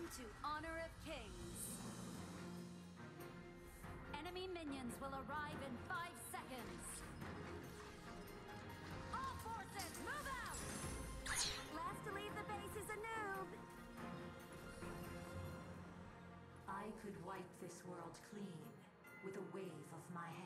Welcome to Honor of Kings. Enemy minions will arrive in 5 seconds. All forces, move out! Last to leave the base is a noob. I could wipe this world clean with a wave of my hand.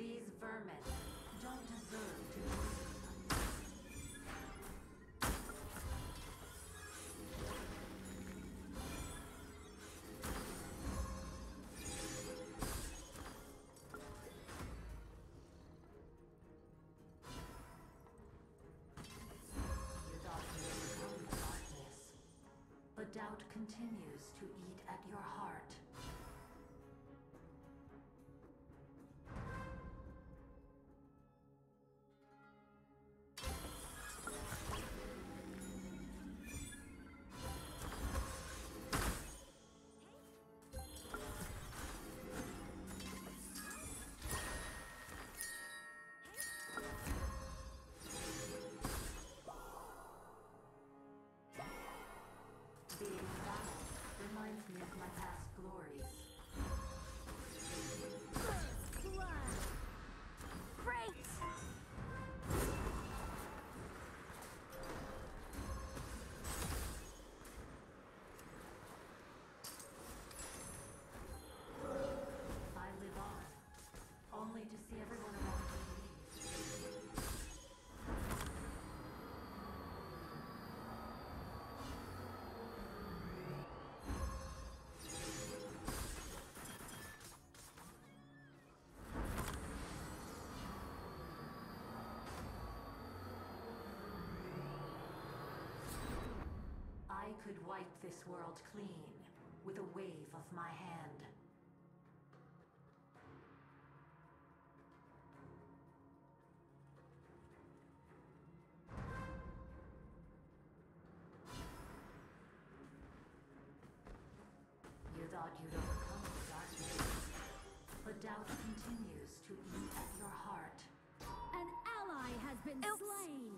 These vermin don't deserve to be. Your darkness will become darkness, but doubt continues to eat at your heart. Being battle reminds me of my past glories. First blood! Great! I live on, only to see everyone around me leave. I could wipe this world clean with a wave of my hand. You thought you'd overcome the darkness, but doubt continues to eat at your heart. An ally has been slain!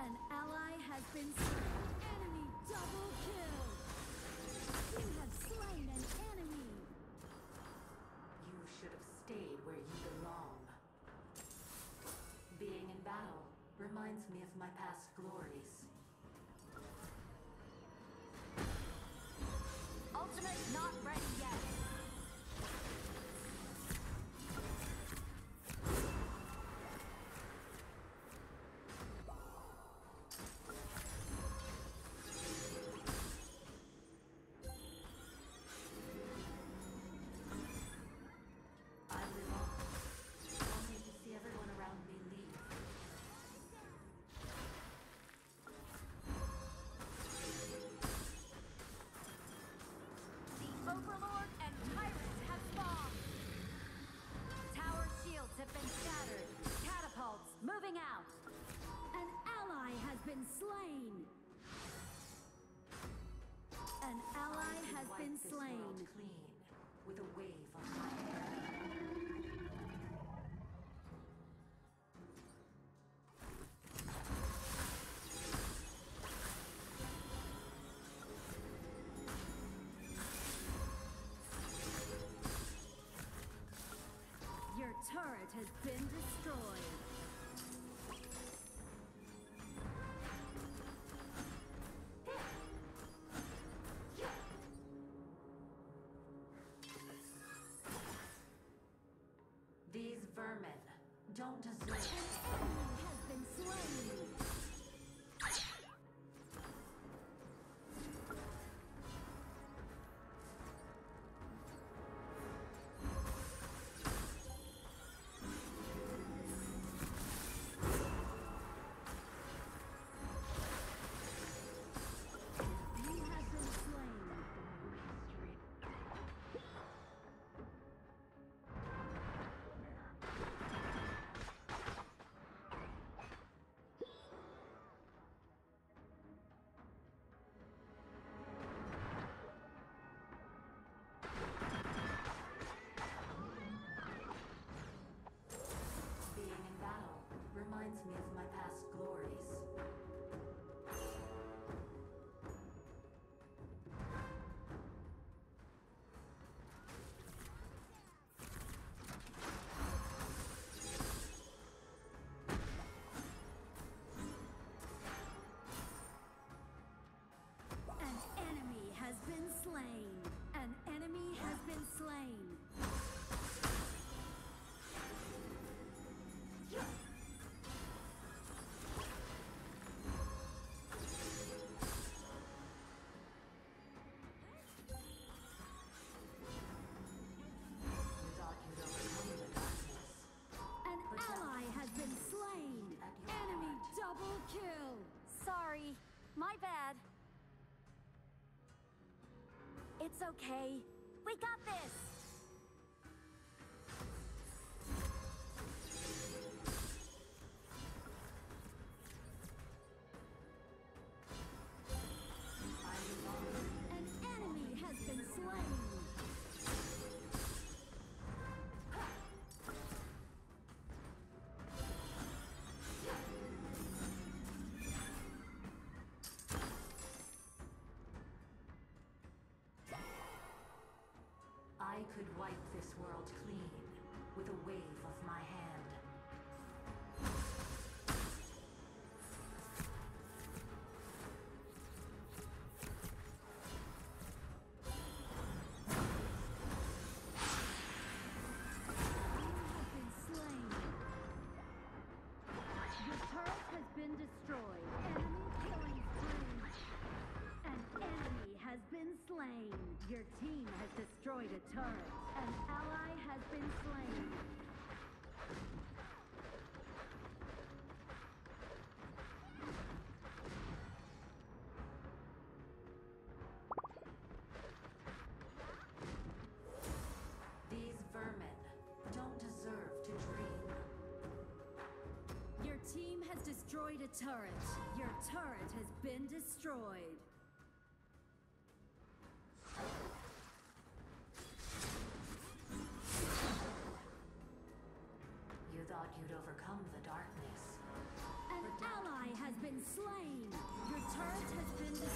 An ally has been slain. Enemy double kill. You have slain an enemy. You should have stayed where you belong. Being in battle reminds me of my past glories. Ultimate not ready yet. Overlord and tyrants have spawned! Tower shields have been shattered! Catapults moving out! An ally has been slain! An ally has been slain! This world clean with a wave of my hand. Your turret has been destroyed. These vermin don't deserve it. An enemy has been slain. My bad. It's okay. We got this! I could wipe this world clean with a wave of my hand. Your team has destroyed a turret. An ally has been slain. Your team has destroyed a turret. Your turret has been destroyed. Thought you'd overcome the darkness. An ally has been slain. Your turret has been slain.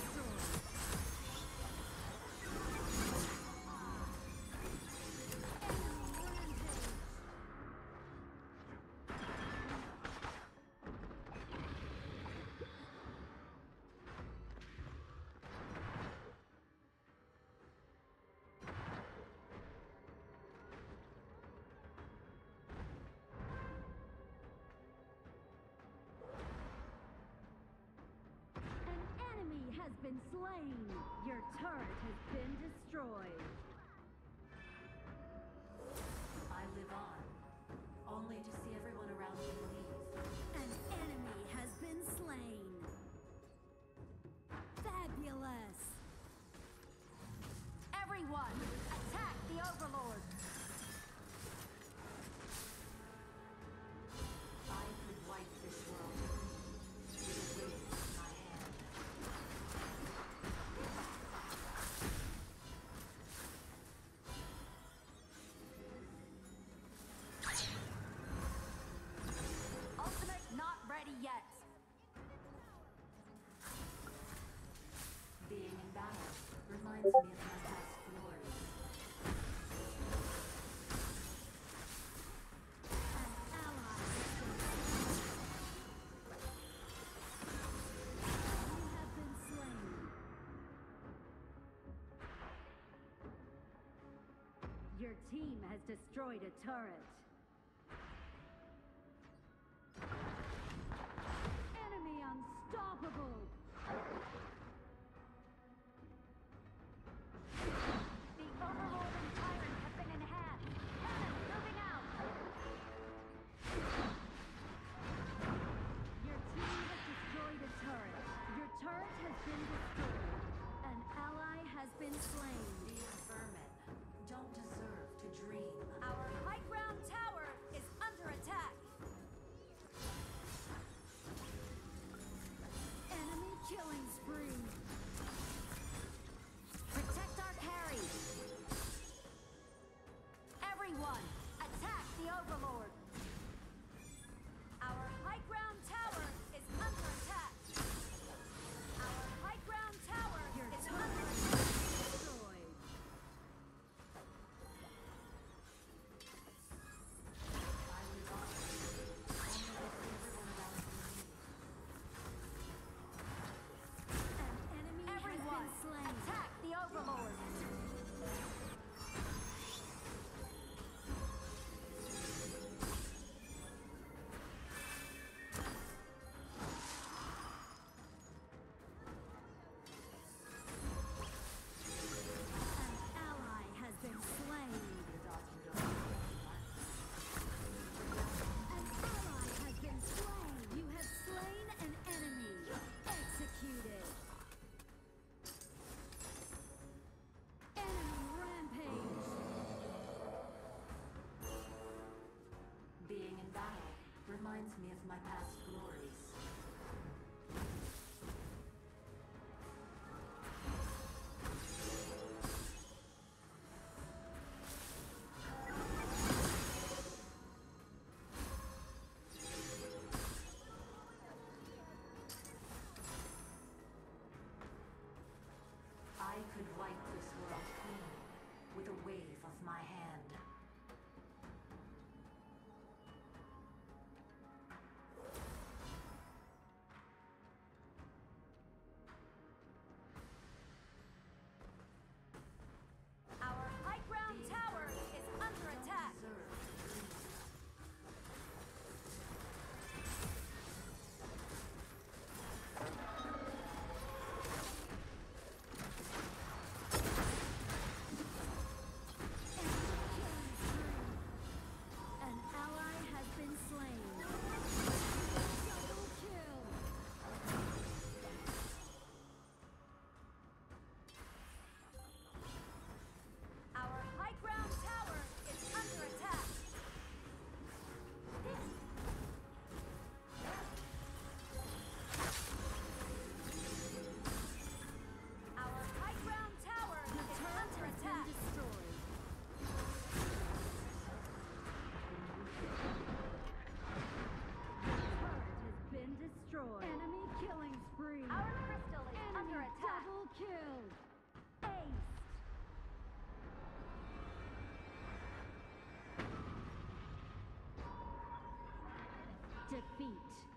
Your turret has been destroyed. I live on, only to see everyone around me leave. An enemy has been slain. Fabulous. Everyone, attack the Overlord. I could wipe this world. Yet. Being in battle reminds me of my past glory. You have been slain. Your team has destroyed a turret. Unstoppable! The Overlord and Tyrant have been in hand! Cannon moving out! Your team has destroyed a turret. Your turret has been destroyed. An ally has been slain. These vermin don't deserve to dream. Our high ground tower! my past glories. I could wipe this world clean with a wave of my hand. Enemy killing spree. Our crystal is enemy under attack. Double kill. Aced. Defeat.